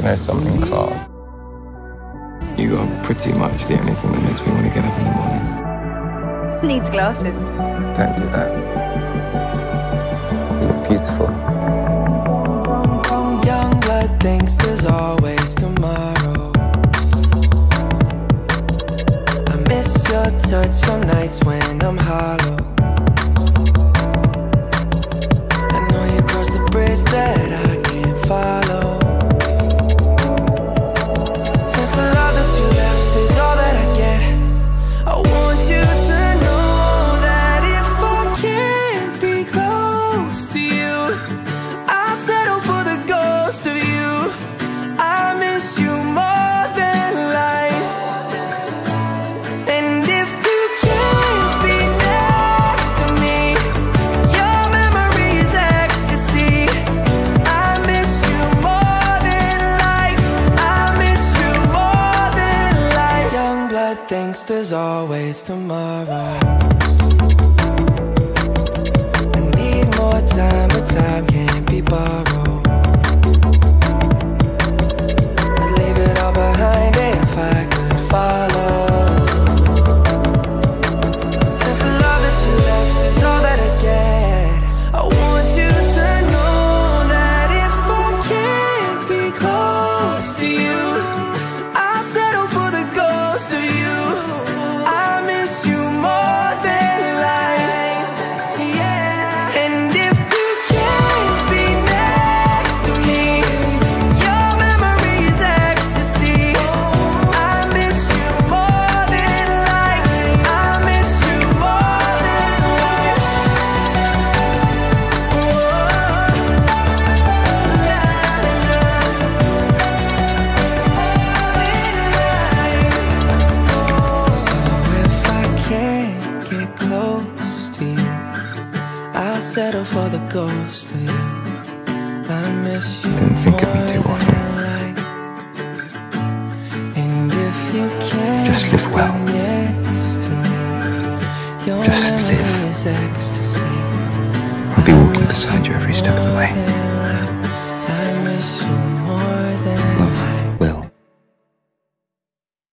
to know something, Clark. You are pretty much the only thing that makes me want to get up in the morning. Needs glasses. Don't do that. You look beautiful. Young blood thinks there's always tomorrow. I miss your touch on nights when I'm hollow. I know you crossed the bridge that I can't follow. Since the love that you left is all that I get, I want you to know that if I can't be close to you, I'll settle for the ghost of you. I miss you more than life. And if you can't be next to me, your memory is ecstasy. I miss you more than life. I miss you more than life. Young blood thinks there's always tomorrow. I need more time, but time can't be borrowed. I'd leave it all behind if I could follow. Since the love that you left is all that I get, I want you to know that if I can't be close to you, I'll settle for the ghost of you. I miss you more than life. Yeah. And if you can't be next to me, your memory is ecstasy. I miss you more than life. I miss you more than life. Whoa. So if I can't get close to you, I'll settle for the ghost of you. I miss you. Don't think of me too more often. than life. And if you can't Just live well. be next to me, your Just memory live. is ecstasy. I'll be walking beside you every step of